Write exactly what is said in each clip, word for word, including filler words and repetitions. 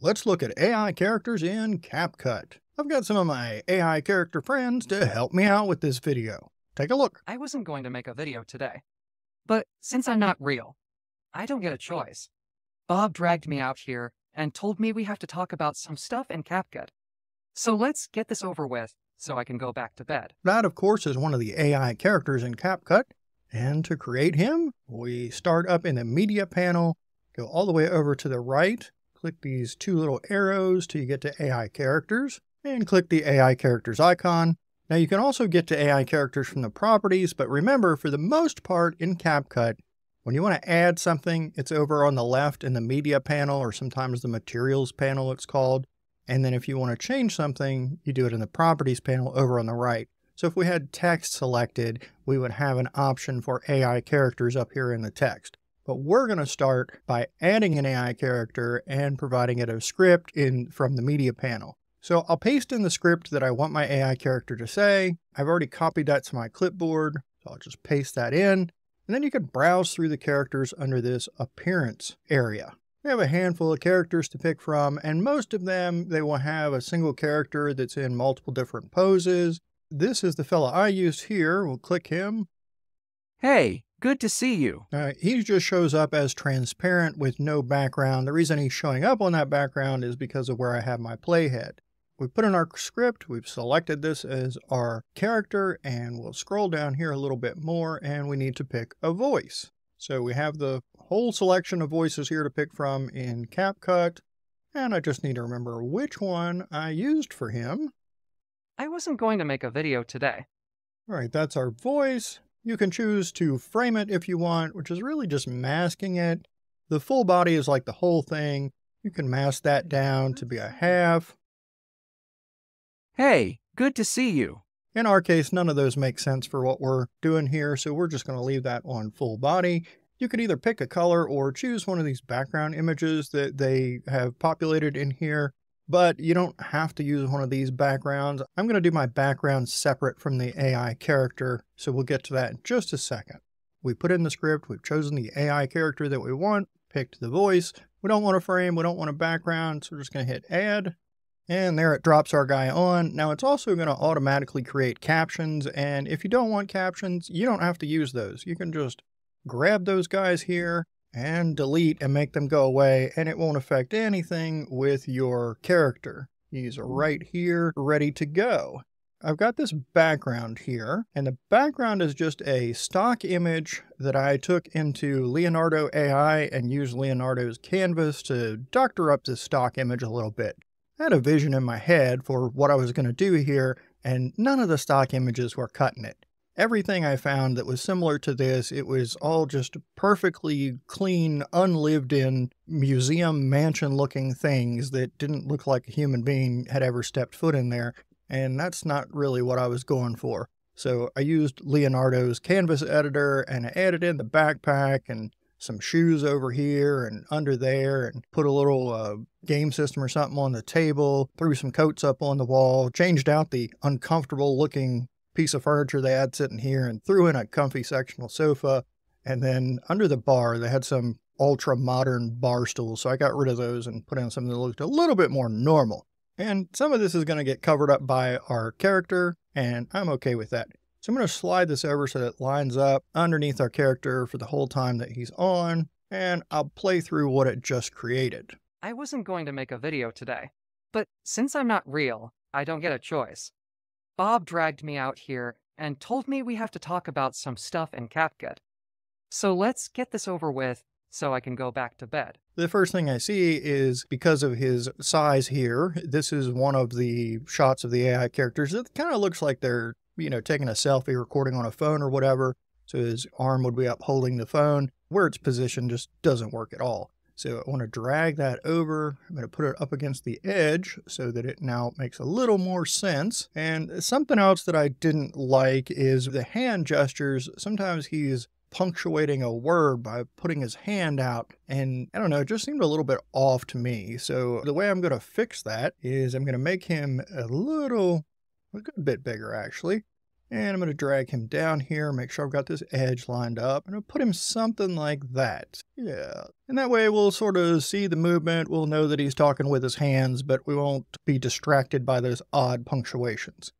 Let's look at A I characters in CapCut. I've got some of my A I character friends to help me out with this video. Take a look. I wasn't going to make a video today, but since I'm not real, I don't get a choice. Bob dragged me out here and told me we have to talk about some stuff in CapCut. So let's get this over with so I can go back to bed. That, of course, is one of the A I characters in CapCut. And to create him, we start up in the media panel, go all the way over to the right, click these two little arrows till you get to A I characters, and click the A I characters icon. Now you can also get to A I characters from the properties, but remember, for the most part in CapCut, when you want to add something, it's over on the left in the media panel, or sometimes the materials panel it's called. And then if you want to change something, you do it in the properties panel over on the right. So if we had text selected, we would have an option for A I characters up here in the text. But we're going to start by adding an A I character and providing it a script in from the media panel. So I'll paste in the script that I want my A I character to say. I've already copied that to my clipboard, so I'll just paste that in. And then you can browse through the characters under this appearance area. We have a handful of characters to pick from, and most of them, they will have a single character that's in multiple different poses. This is the fella I used here. We'll click him. Hey, good to see you. Uh, he just shows up as transparent with no background. The reason he's showing up on that background is because of where I have my playhead. We put in our script, we've selected this as our character, and we'll scroll down here a little bit more, and we need to pick a voice. So we have the whole selection of voices here to pick from in CapCut, and I just need to remember which one I used for him. I wasn't going to make a video today. All right, that's our voice. You can choose to frame it if you want, which is really just masking it. The full body is like the whole thing. You can mask that down to be a half. Hey, good to see you. In our case, none of those make sense for what we're doing here, so we're just going to leave that on full body. You can either pick a color or choose one of these background images that they have populated in here, but you don't have to use one of these backgrounds. I'm going to do my background separate from the A I character, so we'll get to that in just a second. We put in the script, we've chosen the A I character that we want, picked the voice. We don't want a frame, we don't want a background, so we're just going to hit add. And there it drops our guy on. Now it's also going to automatically create captions. And if you don't want captions, you don't have to use those. You can just grab those guys here and delete and make them go away. And it won't affect anything with your character. He's right here, ready to go. I've got this background here. And the background is just a stock image that I took into Leonardo A I and used Leonardo's canvas to doctor up this stock image a little bit. I had a vision in my head for what I was going to do here, and none of the stock images were cutting it. Everything I found that was similar to this, it was all just perfectly clean, unlived-in, museum mansion-looking things that didn't look like a human being had ever stepped foot in there, and that's not really what I was going for. So I used Leonardo's canvas editor, and I added in the backpack, and some shoes over here and under there, and put a little uh, game system or something on the table, threw some coats up on the wall, changed out the uncomfortable looking piece of furniture they had sitting here and threw in a comfy sectional sofa. And then under the bar, they had some ultra modern bar stools. So I got rid of those and put in something that looked a little bit more normal. And some of this is going to get covered up by our character, and I'm okay with that. So I'm going to slide this over so that it lines up underneath our character for the whole time that he's on, and I'll play through what it just created. I wasn't going to make a video today, but since I'm not real, I don't get a choice. Bob dragged me out here and told me we have to talk about some stuff in CapCut. So let's get this over with so I can go back to bed. The first thing I see is, because of his size here, this is one of the shots of the A I characters. It kind of looks like they're you know, taking a selfie, recording on a phone or whatever. So his arm would be up holding the phone. Where it's positioned just doesn't work at all. So I want to drag that over. I'm going to put it up against the edge so that it now makes a little more sense. And something else that I didn't like is the hand gestures. Sometimes he's punctuating a word by putting his hand out. And I don't know, it just seemed a little bit off to me. So the way I'm going to fix that is I'm going to make him a little... a good bit bigger, actually. And I'm going to drag him down here, make sure I've got this edge lined up, and I'll put him something like that. Yeah. And that way we'll sort of see the movement, we'll know that he's talking with his hands, but we won't be distracted by those odd punctuations.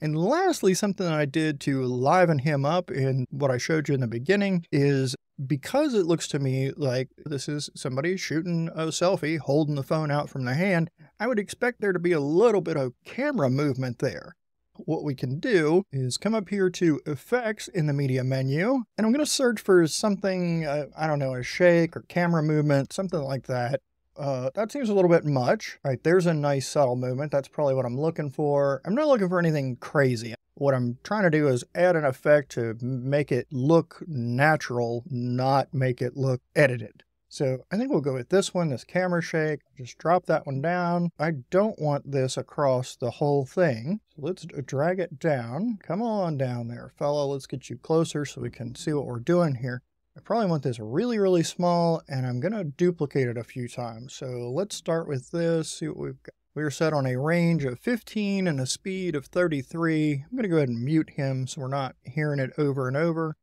And lastly, something that I did to liven him up in what I showed you in the beginning is, because it looks to me like this is somebody shooting a selfie, holding the phone out from the hand, I would expect there to be a little bit of camera movement there. What we can do is come up here to Effects in the Media menu, and I'm going to search for something, uh, I don't know, a shake or camera movement, something like that. Uh, that seems a little bit much. All right, there's a nice subtle movement. That's probably what I'm looking for. I'm not looking for anything crazy. What I'm trying to do is add an effect to make it look natural, not make it look edited. So I think we'll go with this one, this camera shake. Just drop that one down. I don't want this across the whole thing. So let's drag it down. Come on down there, fella. Let's get you closer so we can see what we're doing here. I probably want this really, really small, and I'm going to duplicate it a few times. So let's start with this, see what we've got. We're set on a range of fifteen and a speed of thirty-three. I'm going to go ahead and mute him so we're not hearing it over and over.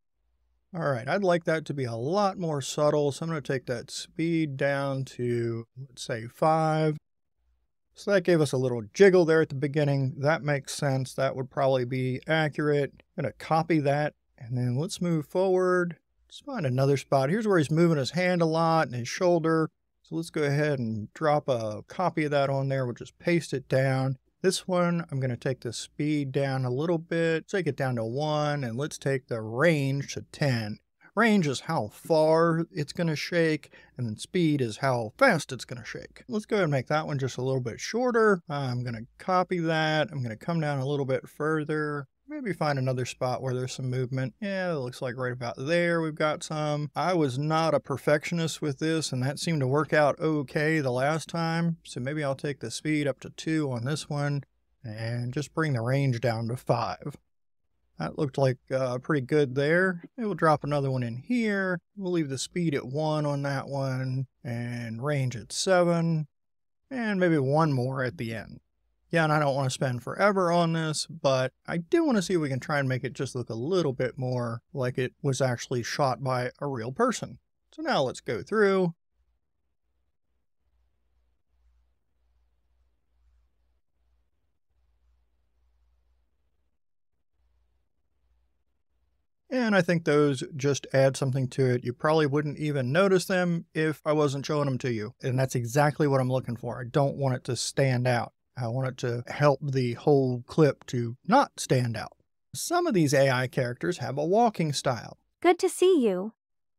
All right, I'd like that to be a lot more subtle, so I'm going to take that speed down to, let's say, five. So that gave us a little jiggle there at the beginning. That makes sense. That would probably be accurate. I'm going to copy that, and then let's move forward. Let's find another spot. Here's where he's moving his hand a lot and his shoulder. So let's go ahead and drop a copy of that on there. We'll just paste it down. This one, I'm going to take the speed down a little bit, take it down to one, and let's take the range to ten. Range is how far it's going to shake, and then speed is how fast it's going to shake. Let's go ahead and make that one just a little bit shorter. I'm going to copy that. I'm going to come down a little bit further. Maybe find another spot where there's some movement. Yeah, it looks like right about there we've got some. I was not a perfectionist with this, and that seemed to work out okay the last time. So maybe I'll take the speed up to two on this one and just bring the range down to five. That looked like uh, pretty good there. Maybe we'll drop another one in here. We'll leave the speed at one on that one and range at seven. And maybe one more at the end. Yeah, and I don't want to spend forever on this, but I do want to see if we can try and make it just look a little bit more like it was actually shot by a real person. So now let's go through. And I think those just add something to it. You probably wouldn't even notice them if I wasn't showing them to you. And that's exactly what I'm looking for. I don't want it to stand out. I want it to help the whole clip to not stand out. Some of these A I characters have a walking style. Good to see you.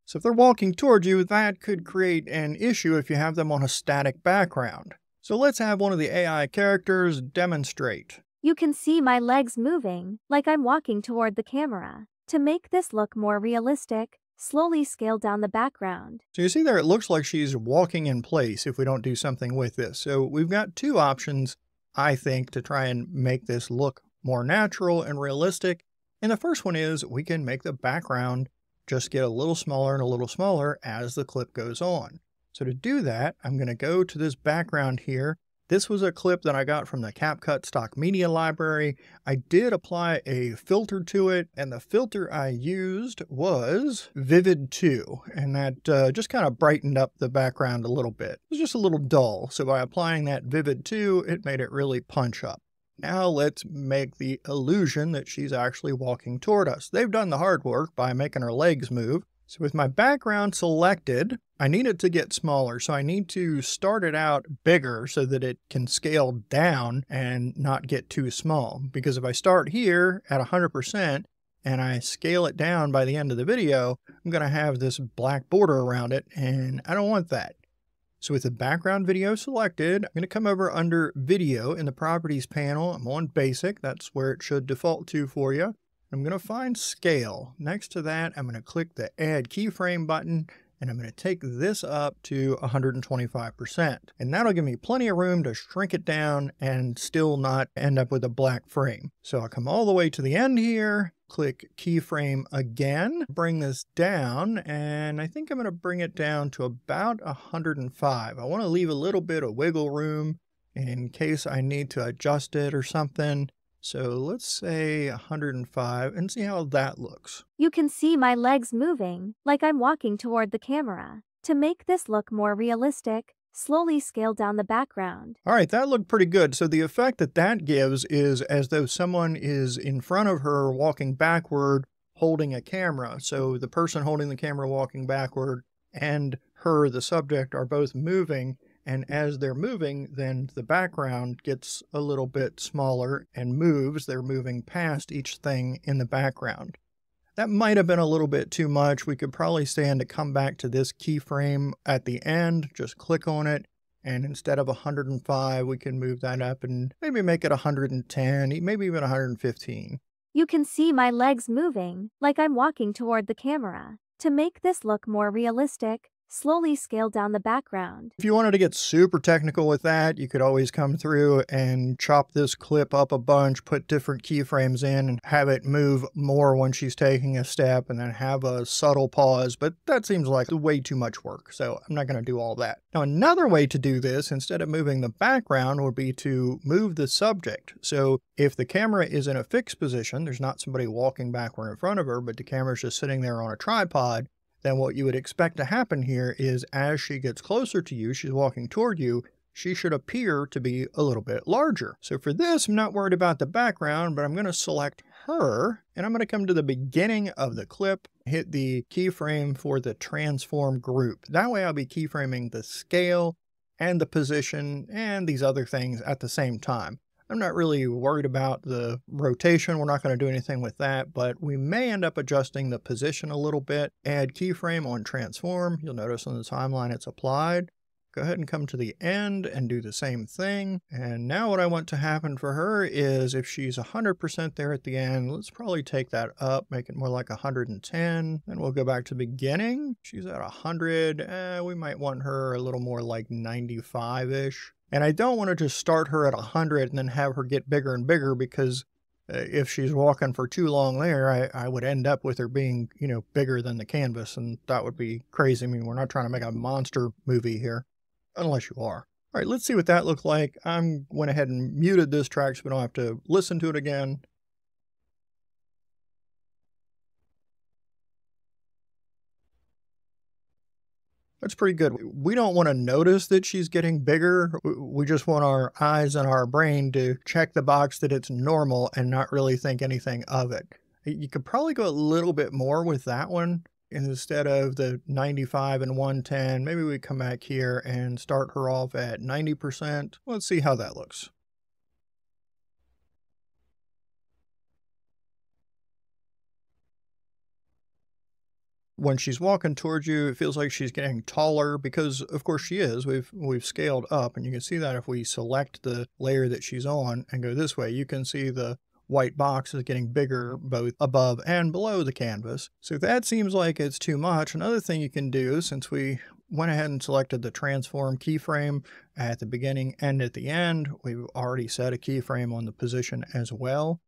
So if they're walking toward you, that could create an issue if you have them on a static background. So let's have one of the A I characters demonstrate. You can see my legs moving, like I'm walking toward the camera. To make this look more realistic, slowly scale down the background. So you see there, it looks like she's walking in place if we don't do something with this. So we've got two options, I think, to try and make this look more natural and realistic. And the first one is we can make the background just get a little smaller and a little smaller as the clip goes on. So to do that, I'm going to go to this background here. This was a clip that I got from the CapCut stock media library. I did apply a filter to it, and the filter I used was Vivid two, and that uh, just kind of brightened up the background a little bit. It was just a little dull, so by applying that Vivid two, it made it really punch up. Now let's make the illusion that she's actually walking toward us. They've done the hard work by making her legs move. So with my background selected, I need it to get smaller. So I need to start it out bigger so that it can scale down and not get too small. Because if I start here at one hundred percent and I scale it down by the end of the video, I'm going to have this black border around it, and I don't want that. So with the background video selected, I'm going to come over under Video in the Properties panel. I'm on Basic. That's where it should default to for you. I'm going to find Scale. Next to that, I'm going to click the Add Keyframe button, and I'm going to take this up to one hundred twenty-five percent. And that'll give me plenty of room to shrink it down and still not end up with a black frame. So I'll come all the way to the end here, click Keyframe again, bring this down, and I think I'm going to bring it down to about one hundred five. I want to leave a little bit of wiggle room in case I need to adjust it or something. So let's say one hundred five and see how that looks. You can see my legs moving, like I'm walking toward the camera. To make this look more realistic, slowly scale down the background. All right, that looked pretty good. So the effect that that gives is as though someone is in front of her walking backward, holding a camera. So the person holding the camera walking backward and her, the subject, are both moving. And as they're moving, then the background gets a little bit smaller and moves. They're moving past each thing in the background. That might have been a little bit too much. We could probably stand to come back to this keyframe at the end, just click on it. And instead of one hundred five, we can move that up and maybe make it one hundred ten, maybe even one hundred fifteen. You can see my legs moving, like I'm walking toward the camera. To make this look more realistic, slowly scale down the background. If you wanted to get super technical with that, you could always come through and chop this clip up a bunch, put different keyframes in, and have it move more when she's taking a step, and then have a subtle pause, but that seems like way too much work, so I'm not going to do all that. Now, another way to do this, instead of moving the background, would be to move the subject. So if the camera is in a fixed position, there's not somebody walking backward in front of her, but the camera's just sitting there on a tripod, then what you would expect to happen here is as she gets closer to you, she's walking toward you, she should appear to be a little bit larger. So for this, I'm not worried about the background, but I'm going to select her, and I'm going to come to the beginning of the clip, hit the keyframe for the transform group. That way I'll be keyframing the scale and the position and these other things at the same time. I'm not really worried about the rotation. We're not going to do anything with that, but we may end up adjusting the position a little bit. Add keyframe on transform. You'll notice on the timeline it's applied. Go ahead and come to the end and do the same thing. And now what I want to happen for her is if she's one hundred percent there at the end, let's probably take that up, make it more like one hundred ten. Then we'll go back to beginning. She's at one hundred. Eh, we might want her a little more like ninety-five-ish. And I don't want to just start her at one hundred and then have her get bigger and bigger, because if she's walking for too long there, I, I would end up with her being, you know, bigger than the canvas, and that would be crazy. I mean, we're not trying to make a monster movie here, unless you are. All right, let's see what that looked like. I went ahead and muted this track so we don't have to listen to it again. That's pretty good. We don't want to notice that she's getting bigger. We just want our eyes and our brain to check the box that it's normal and not really think anything of it. You could probably go a little bit more with that one. Instead of the ninety-five and one ten, maybe we come back here and start her off at ninety percent. Let's see how that looks. When she's walking towards you, it feels like she's getting taller because, of course, she is. We've we've scaled up, and you can see that if we select the layer that she's on and go this way, you can see the white box is getting bigger both above and below the canvas. So if that seems like it's too much, another thing you can do, since we went ahead and selected the transform keyframe at the beginning and at the end, we've already set a keyframe on the position as well.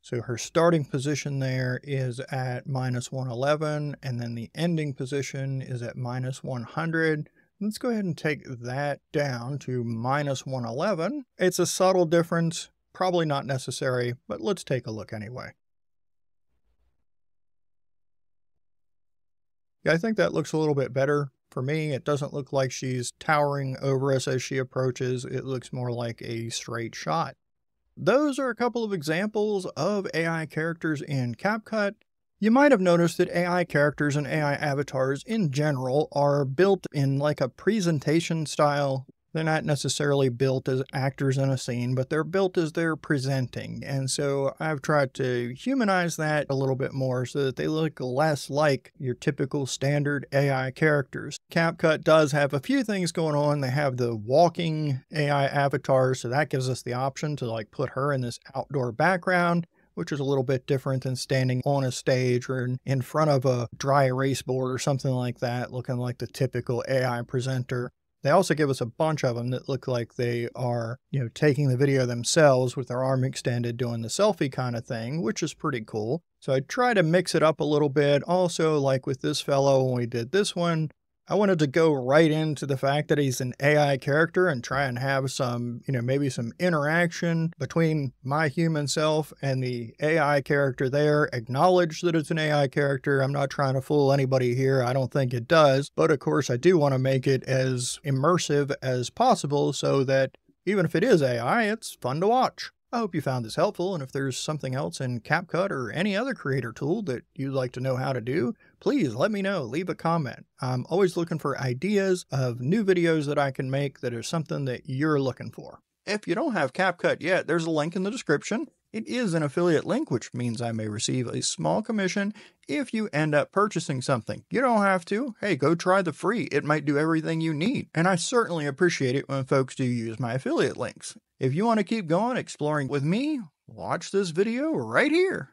So her starting position there is at minus one eleven, and then the ending position is at minus one hundred. Let's go ahead and take that down to minus one eleven. It's a subtle difference, probably not necessary, but let's take a look anyway. Yeah, I think that looks a little bit better. For me, it doesn't look like she's towering over us as she approaches. It looks more like a straight shot. Those are a couple of examples of A I characters in CapCut. You might have noticed that A I characters and A I avatars in general are built in like a presentation style. They're not necessarily built as actors in a scene, but they're built as they're presenting. And so I've tried to humanize that a little bit more so that they look less like your typical standard A I characters. CapCut does have a few things going on. They have the walking A I avatar, so that gives us the option to like put her in this outdoor background, which is a little bit different than standing on a stage or in, in front of a dry erase board or something like that, looking like the typical A I presenter. They also give us a bunch of them that look like they are, you know, taking the video themselves with their arm extended, doing the selfie kind of thing, which is pretty cool. So I try to mix it up a little bit. Also, like with this fellow, when we did this one, I wanted to go right into the fact that he's an A I character and try and have some, you know, maybe some interaction between my human self and the A I character there. Acknowledge that it's an A I character. I'm not trying to fool anybody here. I don't think it does. But of course, I do want to make it as immersive as possible so that even if it is A I, it's fun to watch. I hope you found this helpful, and if there's something else in CapCut or any other creator tool that you'd like to know how to do, please let me know, leave a comment. I'm always looking for ideas of new videos that I can make that are something that you're looking for. If you don't have CapCut yet, there's a link in the description. It is an affiliate link, which means I may receive a small commission if you end up purchasing something. You don't have to. Hey, go try the free. It might do everything you need. And I certainly appreciate it when folks do use my affiliate links. If you want to keep going exploring with me, watch this video right here.